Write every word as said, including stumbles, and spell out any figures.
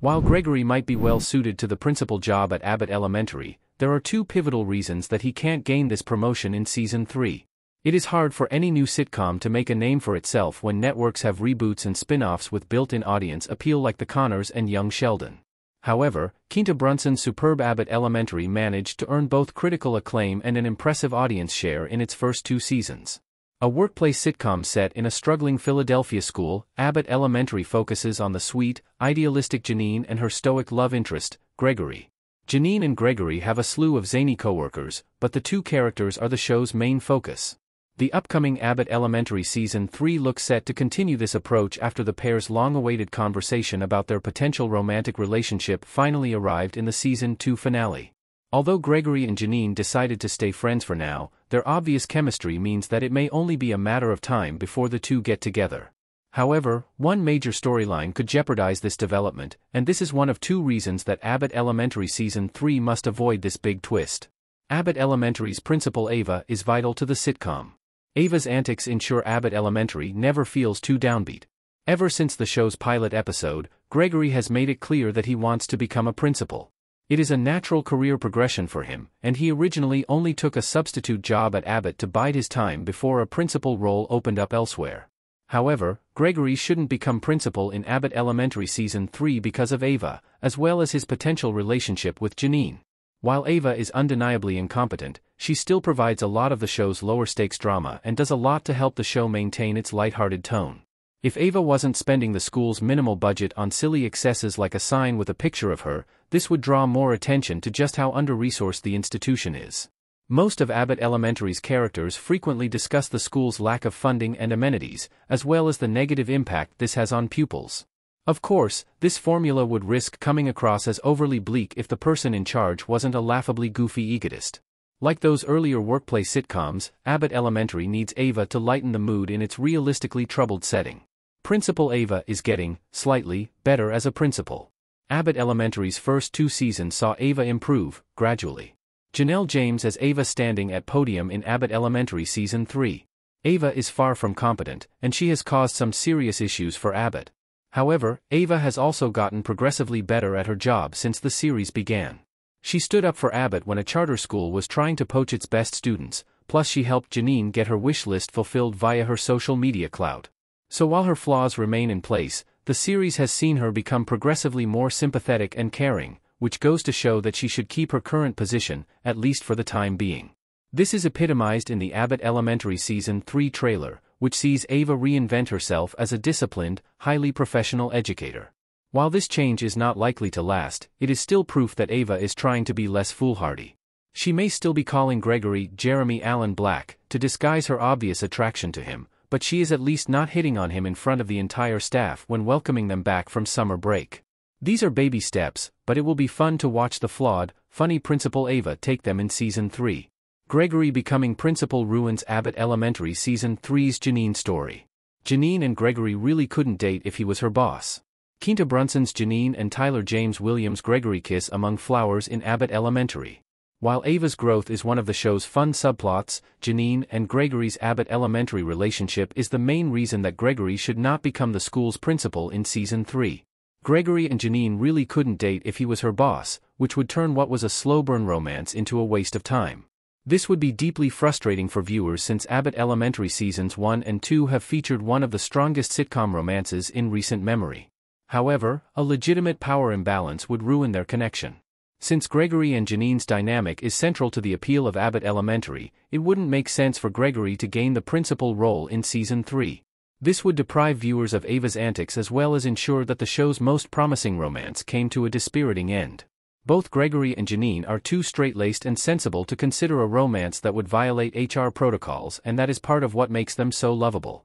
While Gregory might be well suited to the principal job at Abbott Elementary, there are two pivotal reasons that he can't gain this promotion in season three. It is hard for any new sitcom to make a name for itself when networks have reboots and spin-offs with built-in audience appeal like The Conners and Young Sheldon. However, Quinta Brunson's superb Abbott Elementary managed to earn both critical acclaim and an impressive audience share in its first two seasons. A workplace sitcom set in a struggling Philadelphia school, Abbott Elementary focuses on the sweet, idealistic Janine and her stoic love interest, Gregory. Janine and Gregory have a slew of zany coworkers, but the two characters are the show's main focus. The upcoming Abbott Elementary season three looks set to continue this approach after the pair's long-awaited conversation about their potential romantic relationship finally arrived in the season two finale. Although Gregory and Janine decided to stay friends for now, their obvious chemistry means that it may only be a matter of time before the two get together. However, one major storyline could jeopardize this development, and this is one of two reasons that Abbott Elementary season three must avoid this big twist. Abbott Elementary's principal Ava is vital to the sitcom. Ava's antics ensure Abbott Elementary never feels too downbeat. Ever since the show's pilot episode, Gregory has made it clear that he wants to become a principal. It is a natural career progression for him, and he originally only took a substitute job at Abbott to bide his time before a principal role opened up elsewhere. However, Gregory shouldn't become principal in Abbott Elementary season three because of Ava, as well as his potential relationship with Janine. While Ava is undeniably incompetent, she still provides a lot of the show's lower-stakes drama and does a lot to help the show maintain its lighthearted tone. If Ava wasn't spending the school's minimal budget on silly excesses like a sign with a picture of her, this would draw more attention to just how under-resourced the institution is. Most of Abbott Elementary's characters frequently discuss the school's lack of funding and amenities, as well as the negative impact this has on pupils. Of course, this formula would risk coming across as overly bleak if the person in charge wasn't a laughably goofy egotist. Like those earlier workplace sitcoms, Abbott Elementary needs Ava to lighten the mood in its realistically troubled setting. Principal Ava is getting, slightly, better as a principal. Abbott Elementary's first two seasons saw Ava improve, gradually. Janelle James as Ava standing at podium in Abbott Elementary season three. Ava is far from competent, and she has caused some serious issues for Abbott. However, Ava has also gotten progressively better at her job since the series began. She stood up for Abbott when a charter school was trying to poach its best students, plus she helped Janine get her wish list fulfilled via her social media clout. So while her flaws remain in place, the series has seen her become progressively more sympathetic and caring, which goes to show that she should keep her current position, at least for the time being. This is epitomized in the Abbott Elementary season three trailer, which sees Ava reinvent herself as a disciplined, highly professional educator. While this change is not likely to last, it is still proof that Ava is trying to be less foolhardy. She may still be calling Gregory Jeremy Allen Black to disguise her obvious attraction to him, but she is at least not hitting on him in front of the entire staff when welcoming them back from summer break. These are baby steps, but it will be fun to watch the flawed, funny Principal Ava take them in season three. Gregory becoming principal ruins Abbott Elementary season three's Janine story. Janine and Gregory really couldn't date if he was her boss. Quinta Brunson's Janine and Tyler James Williams' Gregory kiss among flowers in Abbott Elementary. While Ava's growth is one of the show's fun subplots, Janine and Gregory's Abbott Elementary relationship is the main reason that Gregory should not become the school's principal in season three. Gregory and Janine really couldn't date if he was her boss, which would turn what was a slow-burn romance into a waste of time. This would be deeply frustrating for viewers since Abbott Elementary seasons one and two have featured one of the strongest sitcom romances in recent memory. However, a legitimate power imbalance would ruin their connection. Since Gregory and Janine's dynamic is central to the appeal of Abbott Elementary, it wouldn't make sense for Gregory to gain the principal role in season three. This would deprive viewers of Ava's antics as well as ensure that the show's most promising romance came to a dispiriting end. Both Gregory and Janine are too straight-laced and sensible to consider a romance that would violate H R protocols, and that is part of what makes them so lovable.